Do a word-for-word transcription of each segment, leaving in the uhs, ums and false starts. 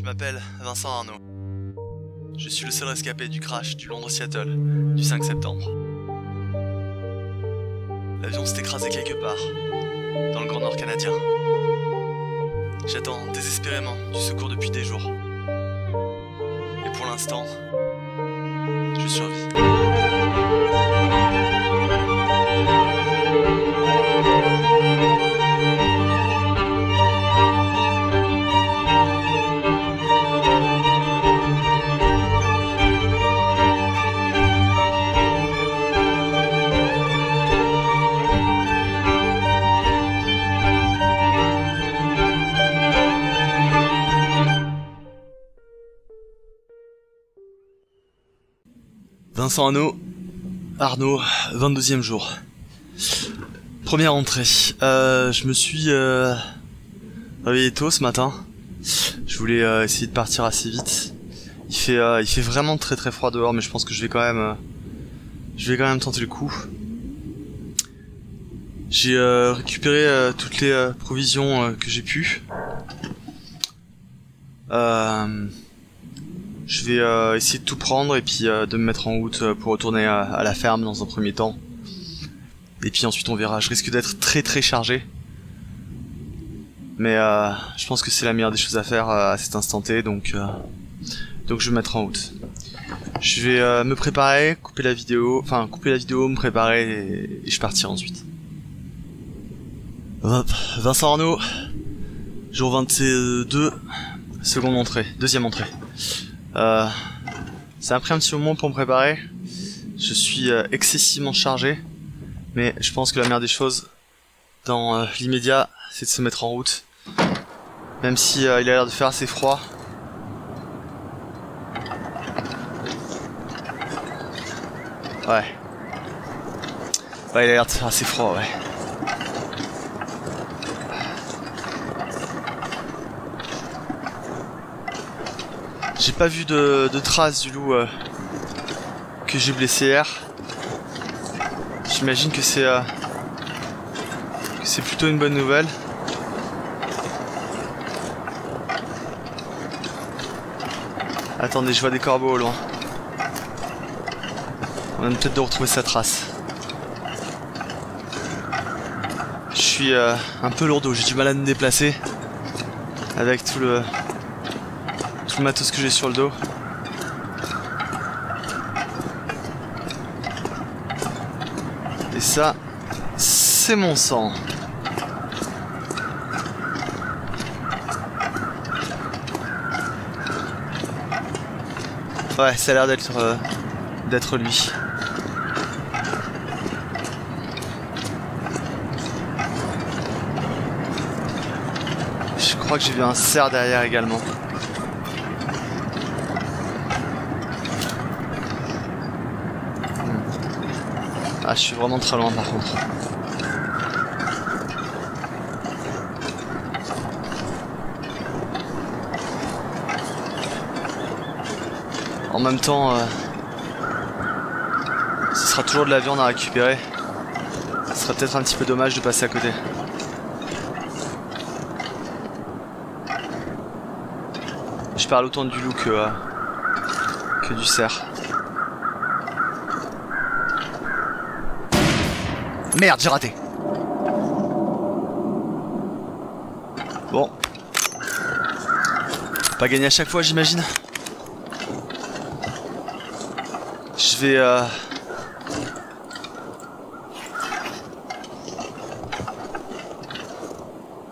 Je m'appelle Vincent Arnaud. Je suis le seul rescapé du crash du Londres-Seattle du cinq septembre. L'avion s'est écrasé quelque part, dans le Grand Nord canadien. J'attends désespérément du secours depuis des jours. Et pour l'instant, je survis. Vincent Arnaud, Arnaud, vingt-deuxième jour. Première entrée. Euh, je me suis euh, réveillé tôt ce matin. Je voulais euh, essayer de partir assez vite. Il fait, euh, il fait vraiment très très froid dehors, mais je pense que je vais quand même, euh, je vais quand même tenter le coup. J'ai euh, récupéré euh, toutes les euh, provisions euh, que j'ai pu. Euh... Je vais euh, essayer de tout prendre et puis euh, de me mettre en route euh, pour retourner à, à la ferme dans un premier temps. Et puis ensuite on verra, je risque d'être très très chargé. Mais euh, je pense que c'est la meilleure des choses à faire euh, à cet instant T, donc, euh, donc je vais me mettre en route. Je vais euh, me préparer, couper la vidéo, enfin couper la vidéo, me préparer et, et je partirai ensuite. Vincent Arnaud, jour vingt-deux, seconde entrée, deuxième entrée. Euh, ça a pris un petit moment pour me préparer. Je suis euh, excessivement chargé, mais je pense que la meilleure des choses dans euh, l'immédiat, c'est de se mettre en route, même si euh, il a l'air de faire assez froid. Ouais. Ouais, il a l'air de faire assez froid, ouais. J'ai pas vu de, de traces du loup euh, que j'ai blessé hier. J'imagine que c'est euh, que c'est plutôt une bonne nouvelle. Attendez, je vois des corbeaux au loin. On vient peut-être de retrouver sa trace. Je suis euh, un peu lourdeau, j'ai du mal à me déplacer avec tout le... le matos que j'ai sur le dos. Et ça, c'est mon sang. Ouais, ça a l'air d'être euh, d'être lui. Je crois que j'ai vu un cerf derrière également. Ah, je suis vraiment très loin par contre. En même temps, euh, ce sera toujours de la viande à récupérer. Ce serait peut-être un petit peu dommage de passer à côté. Je parle autant du loup que, euh, que du cerf. Merde, j'ai raté. Bon. Pas gagner à chaque fois, j'imagine. Je vais... Euh...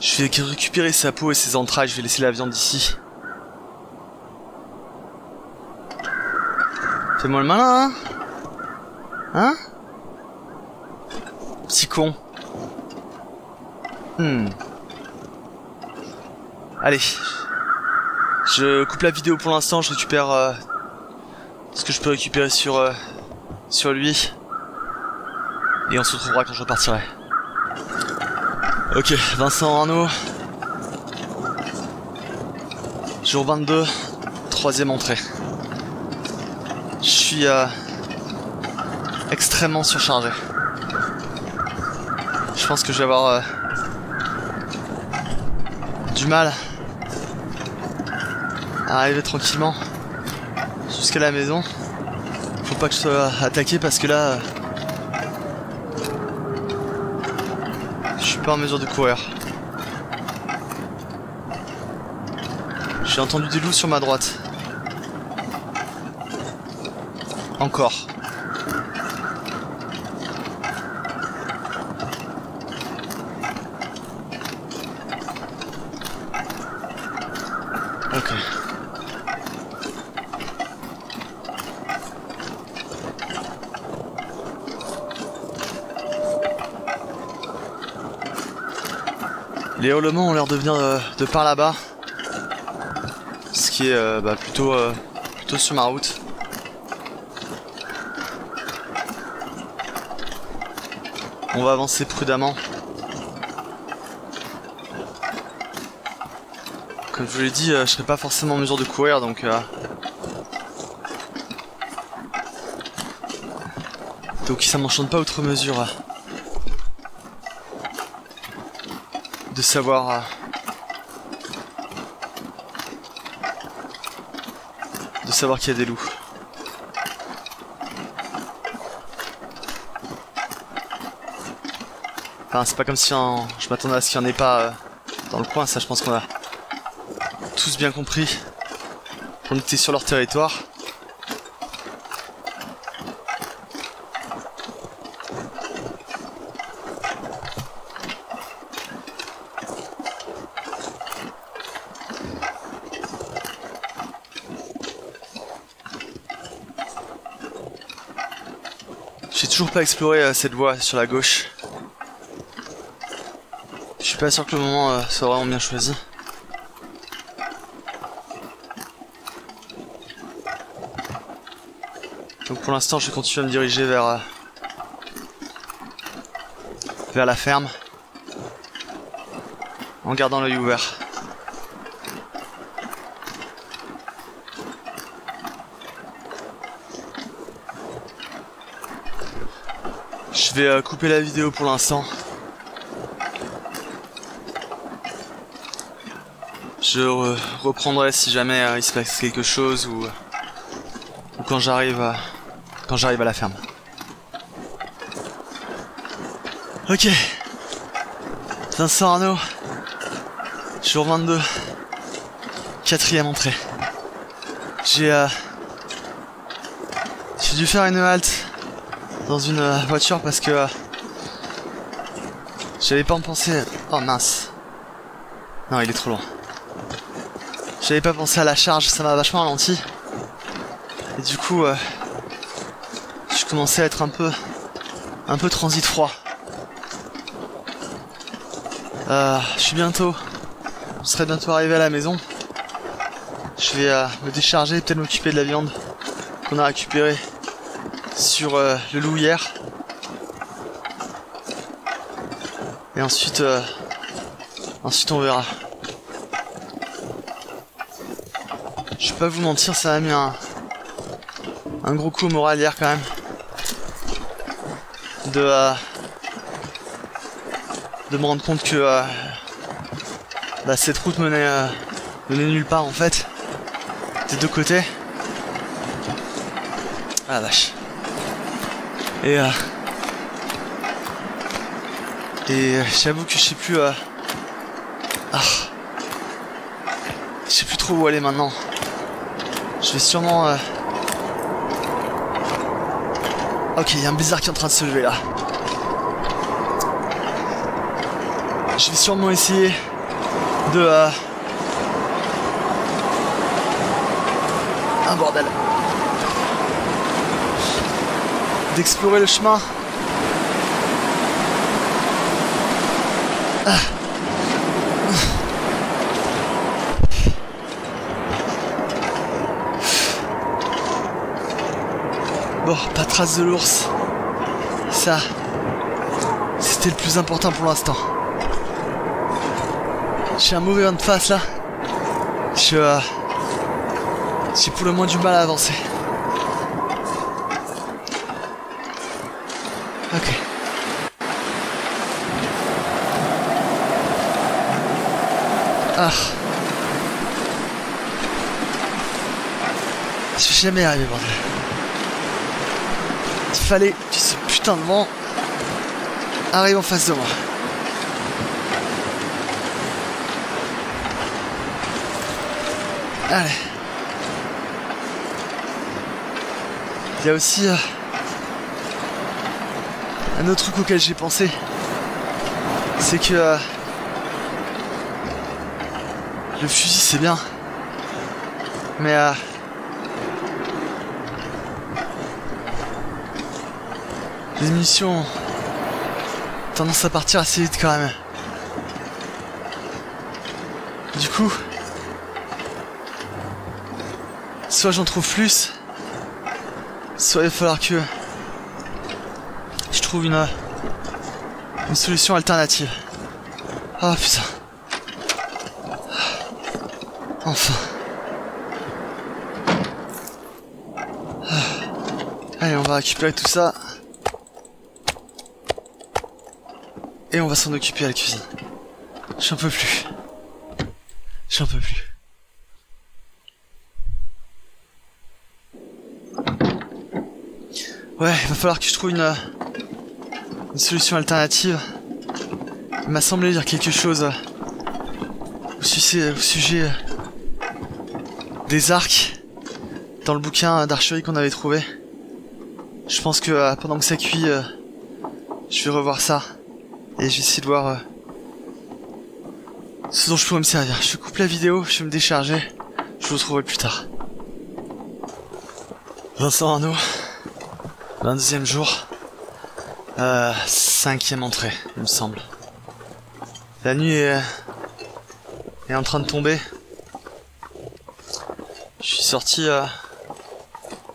Je vais récupérer sa peau et ses entrailles. Je vais laisser la viande ici. Fais-moi le malin, hein. Hein? Petit con. Hmm. Allez. Je coupe la vidéo pour l'instant, je récupère euh, ce que je peux récupérer sur, euh, sur lui. Et on se retrouvera quand je repartirai. Ok, Vincent Arnaud. Jour vingt-deux, troisième entrée. Je suis euh, extrêmement surchargé. Je pense que je vais avoir euh, du mal arriver tranquillement jusqu'à la maison. Faut pas que je sois attaqué parce que là je suis pas en mesure de courir. J'ai entendu des loups sur ma droite. Encore. Ok. Les Hollomans ont l'air de venir de, de par là-bas. Ce qui est euh, bah, plutôt, euh, plutôt sur ma route. On va avancer prudemment. Comme je vous l'ai dit, euh, je serai pas forcément en mesure de courir, donc euh... donc ça m'enchante pas outre mesure euh... de savoir euh... de savoir qu'il y a des loups. Enfin, c'est pas comme si en... je m'attendais à ce qu'il n'y en ait pas euh, dans le coin, ça je pense qu'on a tous bien compris qu'on était sur leur territoire. J'ai toujours pas exploré euh, cette voie sur la gauche. Je suis pas sûr que le moment euh, soit vraiment bien choisi. Donc pour l'instant je continue à me diriger vers euh, vers la ferme en gardant l'œil ouvert. Je vais euh, couper la vidéo pour l'instant. Je reprendrai si jamais euh, il se passe quelque chose ou, ou quand j'arrive à, quand j'arrive à la ferme. Ok. Vincent Arnaud. Jour vingt-deux. Quatrième entrée. J'ai euh, j'ai dû faire une halte dans une euh, voiture parce que euh, j'avais pas en pensé... Oh mince. Non, il est trop loin. J'avais pas pensé à la charge, ça m'a vachement ralenti. Et du coup, euh, je commençais à être un peu, un peu transit froid. Euh, je suis bientôt, je serai bientôt arrivé à la maison. Je vais euh, me décharger et peut-être m'occuper de la viande qu'on a récupérée sur euh, le loup hier. Et ensuite, euh, ensuite on verra. Je vais pas vous mentir, ça m'a mis un, un gros coup au moral hier quand même. De, euh, de me rendre compte que euh, bah, cette route menait, euh, menait nulle part en fait. Des deux côtés. Ah la vache. Et, euh, et j'avoue que je sais plus... Euh, ah, je sais plus trop où aller maintenant. Je vais sûrement... Euh... Ok, il y a un blizzard qui est en train de se lever là. Je vais sûrement essayer de... Euh... Un bordel. D'explorer le chemin. Ah. Bon, pas trace de l'ours. Ça, c'était le plus important pour l'instant. J'ai un mauvais vent de face là. Je, euh, j'ai pour le moins du mal à avancer. Ok. Ah. suis jamais arrivé, bordel. Il fallait que ce putain de vent arrive en face de moi. Allez. Il y a aussi euh, un autre truc auquel j'ai pensé. C'est que euh, le fusil c'est bien. Mais euh, les munitions ont tendance à partir assez vite quand même. Du coup, soit j'en trouve plus, soit il va falloir que je trouve une, une solution alternative. Ah putain. Enfin. Allez, on va récupérer tout ça. Et on va s'en occuper à la cuisine. J'en peux plus. J'en peux plus. Ouais, il va falloir que je trouve une, une solution alternative. Il m'a semblé dire quelque chose au sujet, au sujet des arcs dans le bouquin d'archerie qu'on avait trouvé. Je pense que pendant que ça cuit, je vais revoir ça et je vais essayer de voir ce dont je pourrais me servir. Je coupe la vidéo, je vais me décharger, je vous retrouverai plus tard. Vincent Arnaud. vingt-deuxième jour, euh, cinquième entrée, il me semble. La nuit est, est en train de tomber. Je suis sorti euh,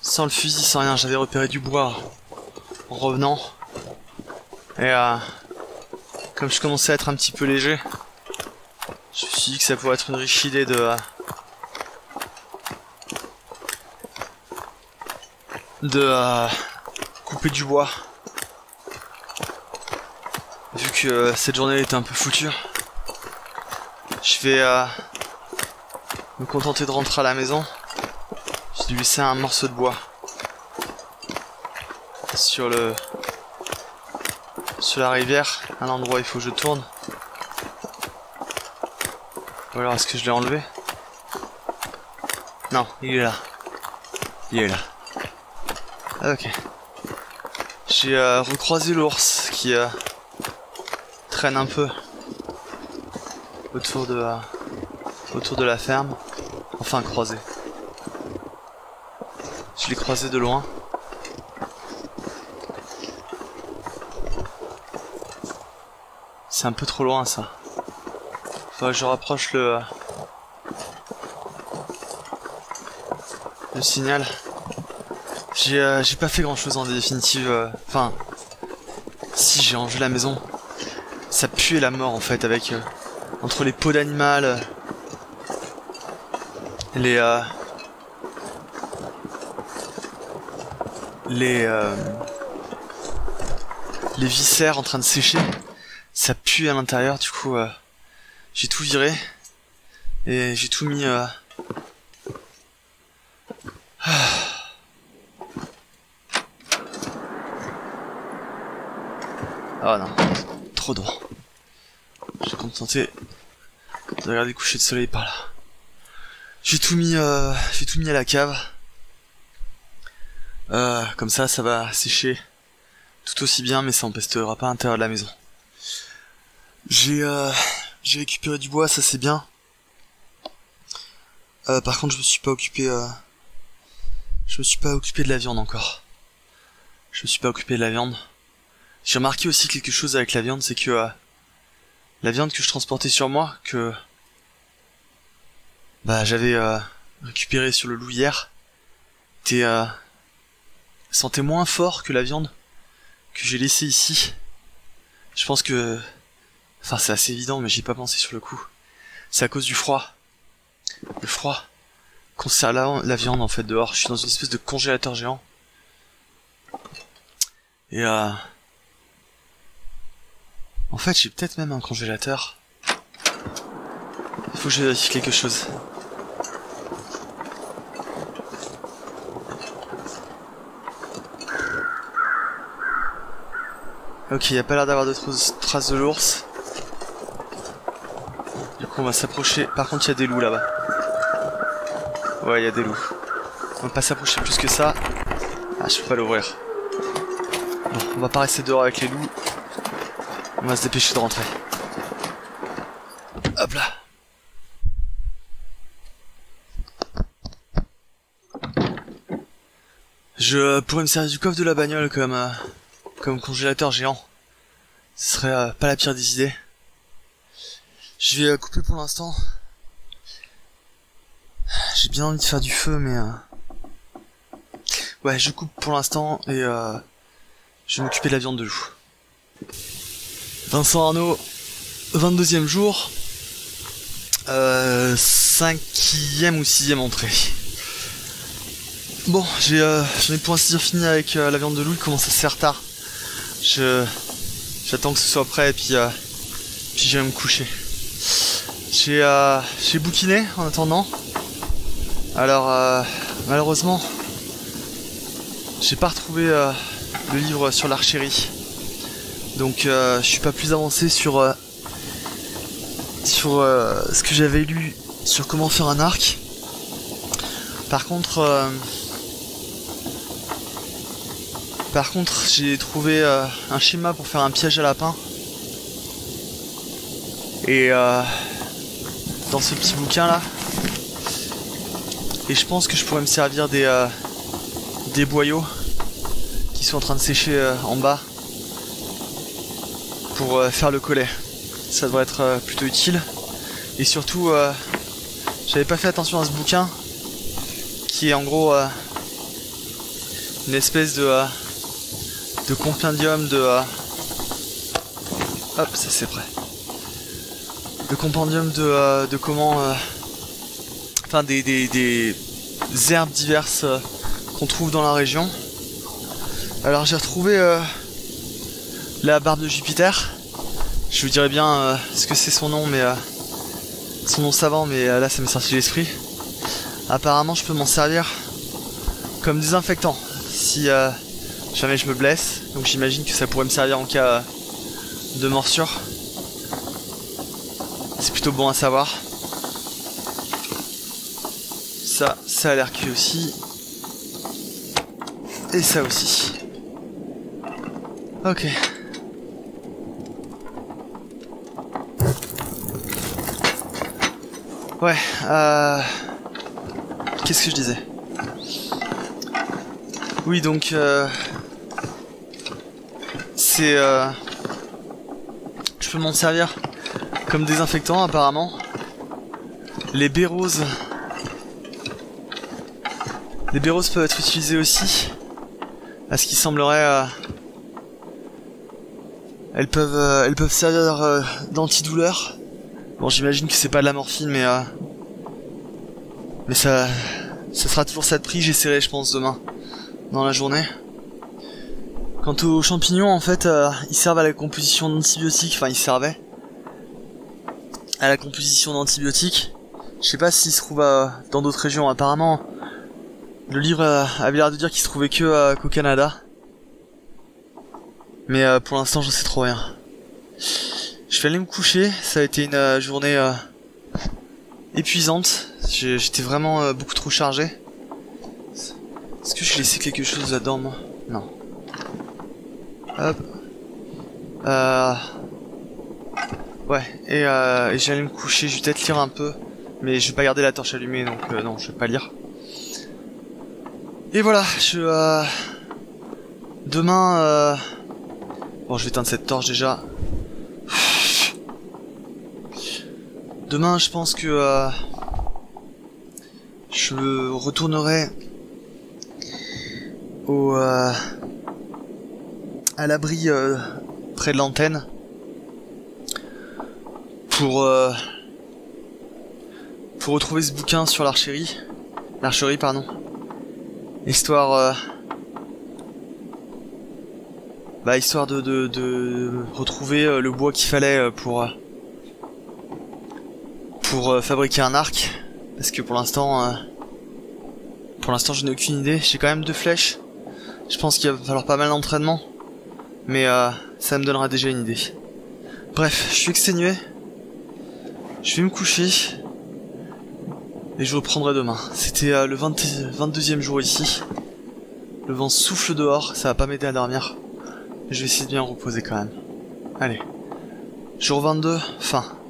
sans le fusil, sans rien. J'avais repéré du bois en revenant. Et euh, comme je commençais à être un petit peu léger, je me suis dit que ça pourrait être une riche idée de... Euh, de... Euh, couper du bois, vu que euh, cette journée était un peu foutue. Je vais euh, me contenter de rentrer à la maison. J'ai dû laisser un morceau de bois sur le sur la rivière, un endroit où il faut que je tourne. Ou alors est-ce que je l'ai enlevé? Non, il est là. Il est là. Ah, ok. J'ai euh, recroisé l'ours qui euh, traîne un peu autour de, euh, autour de la ferme. Enfin, croisé. Je l'ai croisé de loin. C'est un peu trop loin ça. Faudrait que je rapproche le, euh, le signal. J'ai euh, pas fait grand chose en définitive, euh, enfin, si j'ai rangé la maison, ça puait la mort en fait, avec, euh, entre les peaux d'animal, euh, les, euh, les, euh, les viscères en train de sécher, ça pue à l'intérieur, du coup, euh, j'ai tout viré, et j'ai tout mis, euh, ah non, trop droit. Je vais contenter de regarder le coucher de soleil par là. J'ai tout mis, euh, j'ai tout mis à la cave. Euh, comme ça, ça va sécher tout aussi bien, mais ça empestera pas à l'intérieur de la maison. J'ai, euh, j'ai récupéré du bois, ça c'est bien. Euh, par contre, je me suis pas occupé, euh, je me suis pas occupé de la viande encore. Je me suis pas occupé de la viande. J'ai remarqué aussi quelque chose avec la viande, c'est que euh, la viande que je transportais sur moi, que bah j'avais euh, récupérée sur le loup hier, était, euh, sentait moins fort que la viande que j'ai laissée ici. Je pense que... Enfin c'est assez évident, mais j'y ai pas pensé sur le coup. C'est à cause du froid. Le froid conserve la, la viande en fait dehors. Je suis dans une espèce de congélateur géant. Et... Euh, en fait, j'ai peut-être même un congélateur. Il faut que je vérifie quelque chose. Ok, il n'y a pas l'air d'avoir d'autres traces de l'ours. Du coup, on va s'approcher. Par contre, il y a des loups là-bas. Ouais, il y a des loups. On va pas s'approcher plus que ça. Ah, je peux pas l'ouvrir. Bon, on va pas rester dehors avec les loups. On va se dépêcher de rentrer. Hop là. Je pourrais me servir du coffre de la bagnole comme, euh, comme congélateur géant. Ce serait euh, pas la pire des idées. Je vais euh, couper pour l'instant. J'ai bien envie de faire du feu, mais... Euh... Ouais, je coupe pour l'instant et euh, je vais m'occuper de la viande de loup. Vincent Arnaud, vingt-deuxième jour, euh, cinquième ou sixième entrée. Bon, j'ai, euh, j'en ai pour ainsi dire fini avec euh, la viande de loup, il commence à se faire tard. Je, j'attends que ce soit prêt et puis, euh, puis je vais me coucher. J'ai, euh, j'ai bouquiné en attendant. Alors, euh, malheureusement, j'ai pas retrouvé euh, le livre sur l'archerie. Donc euh, je suis pas plus avancé sur, euh, sur euh, ce que j'avais lu sur comment faire un arc. Par contre, euh, par contre j'ai trouvé euh, un schéma pour faire un piège à lapin. Et euh, dans ce petit bouquin là. Et je pense que je pourrais me servir des, euh, des boyaux qui sont en train de sécher euh, en bas. Pour euh, faire le collet, ça devrait être euh, plutôt utile. Et surtout euh, j'avais pas fait attention à ce bouquin qui est en gros euh, une espèce de euh, de compendium de euh... hop ça c'est prêt de compendium de, euh, de comment euh... enfin des, des, des herbes diverses euh, qu'on trouve dans la région. Alors j'ai retrouvé euh... la barbe de Jupiter, je vous dirais bien euh, ce que c'est son nom, mais euh, son nom savant, mais euh, là ça m'est sorti de l'esprit. Apparemment je peux m'en servir comme désinfectant si euh, jamais je me blesse, donc j'imagine que ça pourrait me servir en cas euh, de morsure. C'est plutôt bon à savoir. Ça, ça a l'air cuit aussi. Et ça aussi. Ok. Ouais, euh... qu'est-ce que je disais? Oui, donc... Euh... C'est... Euh... Je peux m'en servir comme désinfectant, apparemment. Les baies roses... Les baies roses peuvent être utilisées aussi. À ce qui semblerait... Euh... Elles peuvent, euh... Elles peuvent servir euh, d'antidouleur. Bon, j'imagine que c'est pas de la morphine, mais euh... mais ça, ça sera toujours ça de prix. J'essaierai, je pense, demain, dans la journée. Quant aux champignons, en fait, euh, ils servent à la composition d'antibiotiques. Enfin, ils servaient à la composition d'antibiotiques. Je sais pas s'ils se trouvent euh, dans d'autres régions. Apparemment, le livre euh, avait l'air de dire qu'ils se trouvaient que euh, qu'au Canada. Mais euh, pour l'instant, je sais trop rien. Je vais aller me coucher, ça a été une euh, journée euh, épuisante, j'étais vraiment euh, beaucoup trop chargé. Est-ce que j'ai laissé quelque chose là-dedans moi? Non. Hop. Euh... Ouais, et, euh, et j'allais me coucher, je vais peut-être lire un peu, mais je vais pas garder la torche allumée, donc euh, non, je vais pas lire. Et voilà, je... Euh... Demain... Euh... Bon, je vais éteindre cette torche déjà. Demain, je pense que euh, je retournerai au, euh, à l'abri euh, près de l'antenne pour, euh, pour retrouver ce bouquin sur l'archerie, l'archerie pardon, histoire, euh, bah, histoire de, de, de retrouver euh, le bois qu'il fallait euh, pour euh, pour euh, fabriquer un arc, parce que pour l'instant euh, pour l'instant je n'ai aucune idée. J'ai quand même deux flèches, je pense qu'il va falloir pas mal d'entraînement, mais euh, Ça me donnera déjà une idée. Bref, je suis exténué. Je vais me coucher. Et je reprendrai demain. C'était euh, le vingt-deuxième jour ici. Le vent souffle dehors, ça va pas m'aider à dormir. Je vais essayer de bien reposer quand même. Allez. Jour vingt-deux, fin.